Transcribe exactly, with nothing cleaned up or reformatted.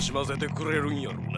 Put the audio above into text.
しませてくれるんやろな。